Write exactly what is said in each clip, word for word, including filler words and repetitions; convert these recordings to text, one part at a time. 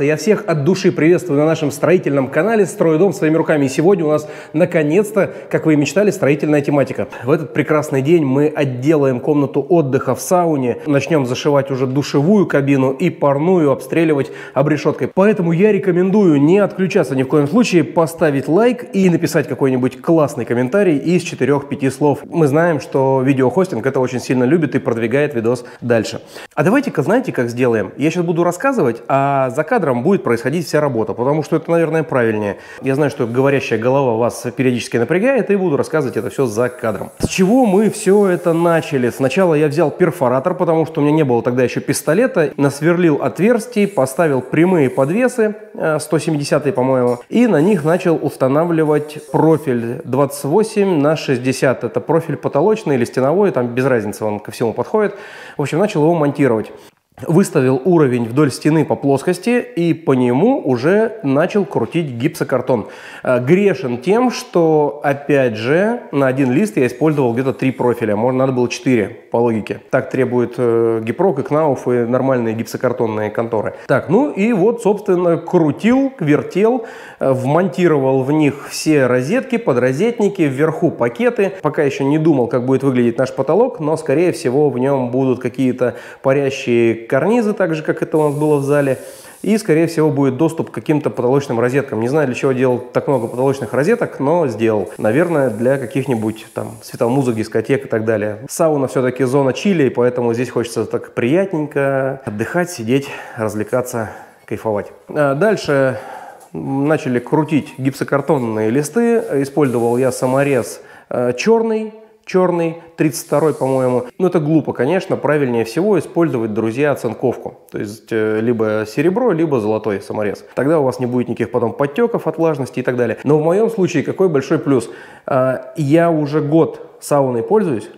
Я всех от души приветствую на нашем строительном канале «Строю дом своими руками». И сегодня у нас, наконец-то, как вы и мечтали, строительная тематика. В этот прекрасный день мы отделаем комнату отдыха в сауне, начнем зашивать уже душевую кабину и парную обстреливать обрешеткой. Поэтому я рекомендую не отключаться ни в коем случае, поставить лайк и написать какой-нибудь классный комментарий из четырёх-пяти слов. Мы знаем, что видеохостинг это очень сильно любит и продвигает видос дальше. А давайте-ка, знаете, как сделаем? Я сейчас буду рассказывать, а за кадром будет происходить вся работа, потому что это, наверное, правильнее. Я знаю, что говорящая голова вас периодически напрягает, и буду рассказывать это все за кадром. С чего мы все это начали? Сначала я взял перфоратор, потому что у меня не было тогда еще пистолета, насверлил отверстий, поставил прямые подвесы, сто семидесятые, по-моему, и на них начал устанавливать профиль двадцать восемь на шестьдесят. Это профиль потолочный или стеновой, там без разницы, он ко всему подходит. В общем, начал его монтировать. Выставил уровень вдоль стены по плоскости и по нему уже начал крутить гипсокартон. Грешен тем, что, опять же, на один лист я использовал где-то три профиля. Может, надо было четыре, по логике. Так требуют Гипрок и Кнауф, и нормальные гипсокартонные конторы. Так, ну и вот, собственно, крутил, вертел, вмонтировал в них все розетки, подрозетники, вверху пакеты. Пока еще не думал, как будет выглядеть наш потолок, но, скорее всего, в нем будут какие-то парящие карнизы, так же, как это у нас было в зале. И, скорее всего, будет доступ к каким-то потолочным розеткам. Не знаю, для чего делал так много потолочных розеток, но сделал. Наверное, для каких-нибудь там светомузык, дискотек и так далее. Сауна все-таки зона чили, поэтому здесь хочется так приятненько отдыхать, сидеть, развлекаться, кайфовать. Дальше начали крутить гипсокартонные листы. Использовал я саморез черный. Черный, тридцать второй, по-моему. Но это глупо, конечно. Правильнее всего использовать, друзья, оцинковку. То есть, либо серебро, либо золотой саморез. Тогда у вас не будет никаких потом подтеков от влажности и так далее. Но в моем случае какой большой плюс? Я уже год сауной пользуюсь.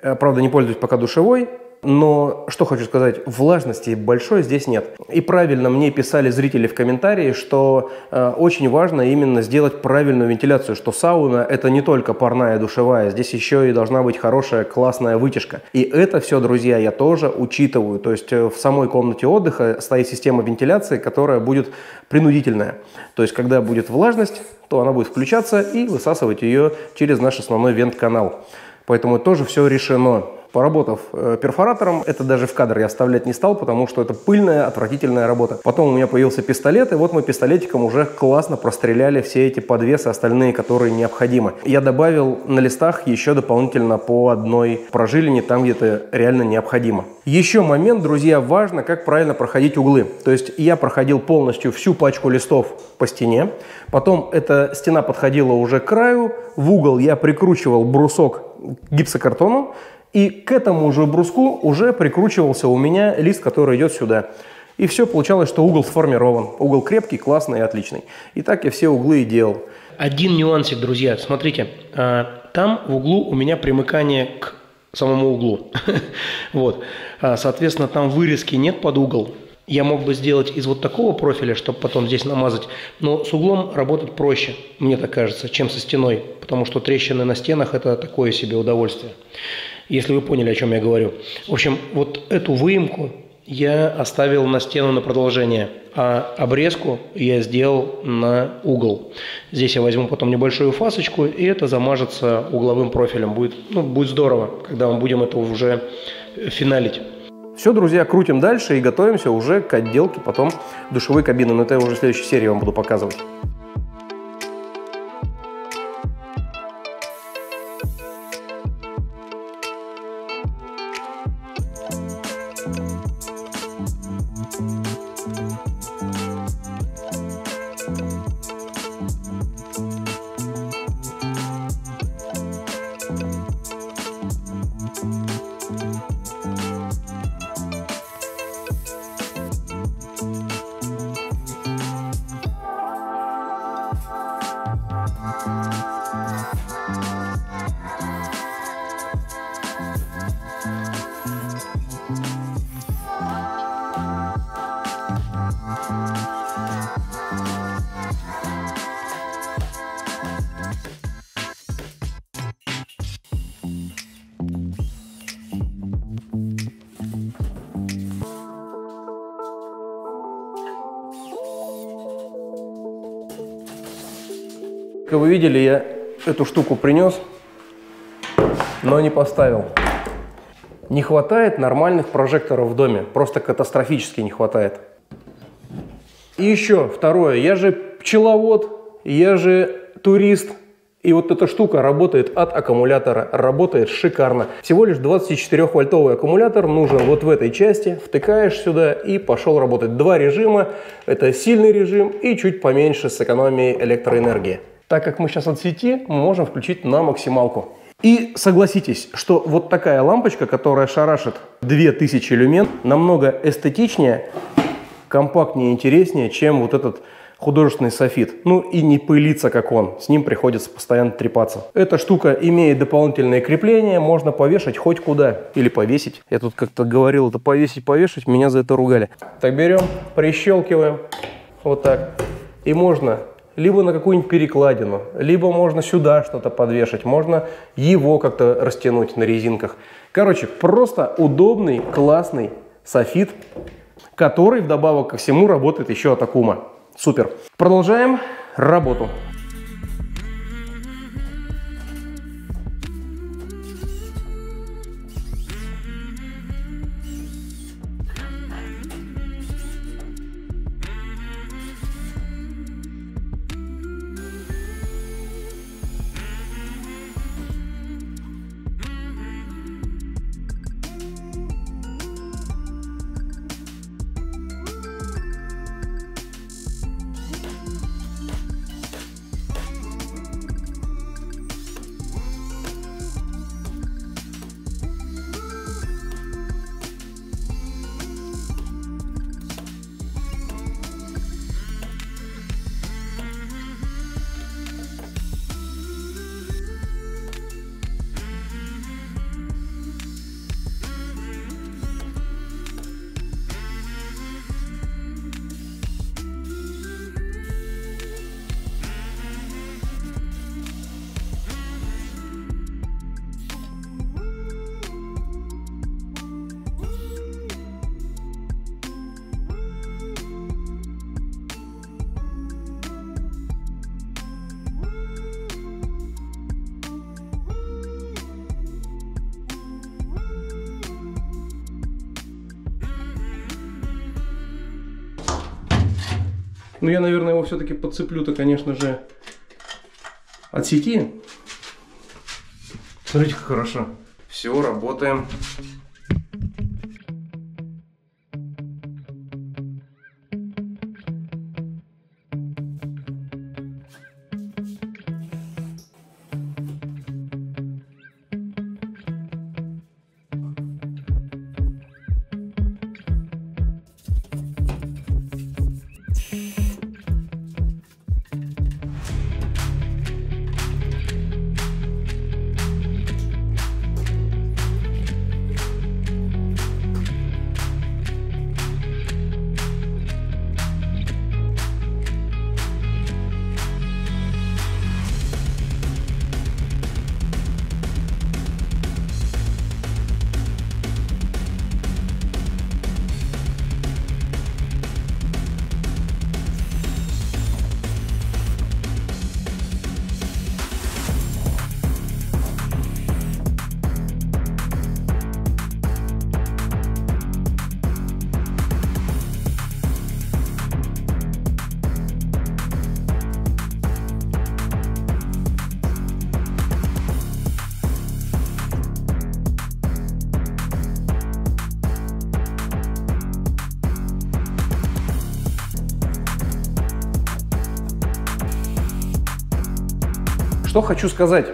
Правда, не пользуюсь пока душевой. Но, что хочу сказать, влажности большой здесь нет. И правильно мне писали зрители в комментарии, что э, очень важно именно сделать правильную вентиляцию, что сауна – это не только парная душевая, здесь еще и должна быть хорошая, классная вытяжка. И это все, друзья, я тоже учитываю. То есть в самой комнате отдыха стоит система вентиляции, которая будет принудительная. То есть когда будет влажность, то она будет включаться и высасывать ее через наш основной вент-канал. Поэтому тоже все решено. Поработав перфоратором, это даже в кадр я оставлять не стал, потому что это пыльная, отвратительная работа. Потом у меня появился пистолет, и вот мы пистолетиком уже классно простреляли все эти подвесы, остальные, которые необходимы. Я добавил на листах еще дополнительно по одной прожилине, там где это реально необходимо. Еще момент, друзья, важно, как правильно проходить углы. То есть я проходил полностью всю пачку листов по стене, потом эта стена подходила уже к краю, в угол я прикручивал брусок к гипсокартону, и к этому же бруску уже прикручивался у меня лист, который идет сюда. И все получалось, что угол сформирован. Угол крепкий, классный и отличный. И так я все углы и делал. Один нюансик, друзья. Смотрите, там в углу у меня примыкание к самому углу. Вот. Соответственно, там вырезки нет под угол. Я мог бы сделать из вот такого профиля, чтобы потом здесь намазать, но с углом работать проще, мне так кажется, чем со стеной, потому что трещины на стенах – это такое себе удовольствие. Если вы поняли, о чем я говорю. В общем, вот эту выемку я оставил на стену на продолжение, а обрезку я сделал на угол. Здесь я возьму потом небольшую фасочку, и это замажется угловым профилем. Будет, ну, будет здорово, когда мы будем это уже финалить. Все, друзья, крутим дальше и готовимся уже к отделке потом душевой кабины. Но это я уже в следующей серии вам буду показывать. Как вы видели, я эту штуку принес, но не поставил. Не хватает нормальных прожекторов в доме, просто катастрофически не хватает. И еще второе, я же пчеловод, я же турист, и вот эта штука работает от аккумулятора, работает шикарно. Всего лишь двадцатичетырёхвольтовый аккумулятор нужен вот в этой части, втыкаешь сюда и пошел работать. Два режима, это сильный режим и чуть поменьше с экономией электроэнергии. Так как мы сейчас от сети, мы можем включить на максималку. И согласитесь, что вот такая лампочка, которая шарашит две тысячи люмен, намного эстетичнее, компактнее, интереснее, чем вот этот художественный софит. Ну и не пылится, как он. С ним приходится постоянно трепаться. Эта штука имеет дополнительное крепление, можно повешать хоть куда. Или повесить. Я тут как-то говорил, это повесить, повешать, меня за это ругали. Так, берем, прищелкиваем. Вот так. И можно... либо на какую-нибудь перекладину, либо можно сюда что-то подвешать, можно его как-то растянуть на резинках. Короче, просто удобный, классный софит, который вдобавок ко всему работает еще от аккума. Супер. Продолжаем работу. Ну, я, наверное, его все-таки подцеплю-то, конечно же, от сети. Смотрите, как хорошо. Все, работаем. Что хочу сказать,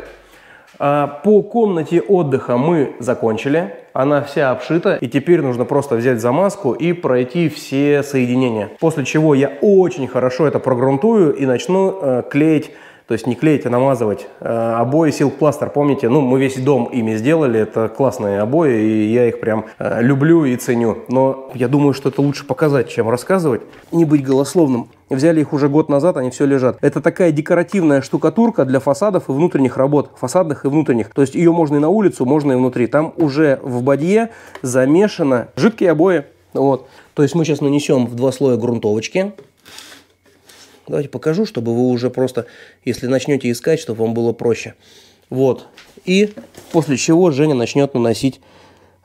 по комнате отдыха мы закончили, она вся обшита, и теперь нужно просто взять замазку и пройти все соединения. После чего я очень хорошо это прогрунтую и начну клеить, то есть не клеить, а намазывать обои Silk Plaster. Помните, ну мы весь дом ими сделали, это классные обои, и я их прям люблю и ценю. Но я думаю, что это лучше показать, чем рассказывать, не быть голословным. Взяли их уже год назад, они все лежат. Это такая декоративная штукатурка для фасадов и внутренних работ. Фасадных и внутренних. То есть ее можно и на улицу, можно и внутри. Там уже в бадье замешано жидкие обои. Вот. То есть мы сейчас нанесем в два слоя грунтовочки. Давайте покажу, чтобы вы уже просто, если начнете искать, чтобы вам было проще. Вот. И после чего Женя начнет наносить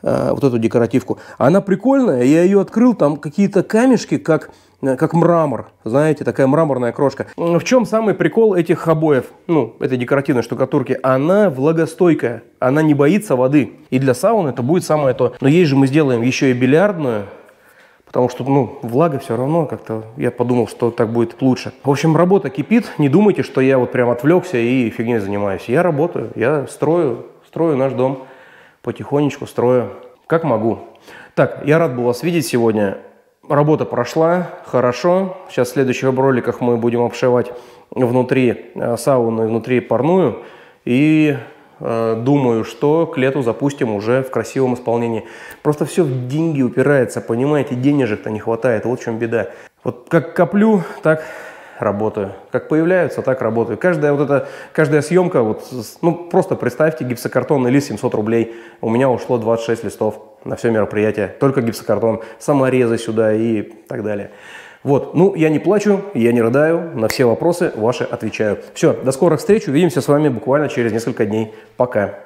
э, вот эту декоративку. Она прикольная, я ее открыл, там какие-то камешки, как, как мрамор. Знаете, такая мраморная крошка. В чем самый прикол этих обоев, ну, этой декоративной штукатурки? Она влагостойкая, она не боится воды. И для сауны это будет самое то. Но ей же мы сделаем еще и бильярдную. Потому что, ну, влага все равно как-то, я подумал, что так будет лучше. В общем, работа кипит. Не думайте, что я вот прям отвлекся и фигней занимаюсь. Я работаю, я строю, строю наш дом. Потихонечку строю, как могу. Так, я рад был вас видеть сегодня. Работа прошла, хорошо. Сейчас в следующих роликах мы будем обшивать внутри сауну и внутри парную. И... думаю, что к лету запустим уже в красивом исполнении. Просто все в деньги упирается, понимаете, денежек-то не хватает, вот в чем беда. Вот как коплю, так работаю. Как появляются, так работаю. Каждая вот эта, каждая съемка, вот, ну просто представьте, гипсокартонный лист семьсот рублей. У меня ушло двадцать шесть листов на все мероприятие. Только гипсокартон, саморезы сюда и так далее. Вот, ну, я не плачу, я не рыдаю, на все вопросы ваши отвечаю. Все, до скорых встреч, увидимся с вами буквально через несколько дней. Пока.